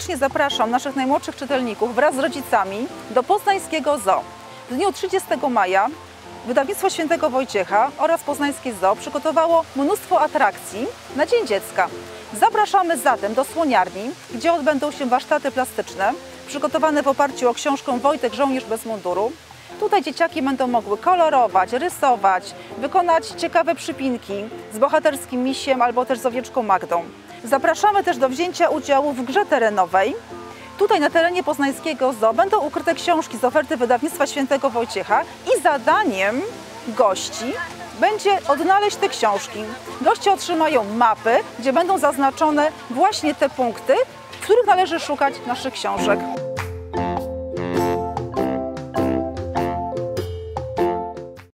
serdecznie zapraszam naszych najmłodszych czytelników wraz z rodzicami do Poznańskiego Zoo. W dniu 30 maja Wydawnictwo Świętego Wojciecha oraz Poznańskie Zoo przygotowało mnóstwo atrakcji na Dzień Dziecka. Zapraszamy zatem do słoniarni, gdzie odbędą się warsztaty plastyczne przygotowane w oparciu o książkę Wojtek, żołnierz bez munduru. Tutaj dzieciaki będą mogły kolorować, rysować, wykonać ciekawe przypinki z bohaterskim misiem albo też z owieczką Magdą. Zapraszamy też do wzięcia udziału w grze terenowej. Tutaj na terenie Poznańskiego Zoo będą ukryte książki z oferty Wydawnictwa Świętego Wojciecha i zadaniem gości będzie odnaleźć te książki. Goście otrzymają mapy, gdzie będą zaznaczone właśnie te punkty, w których należy szukać naszych książek.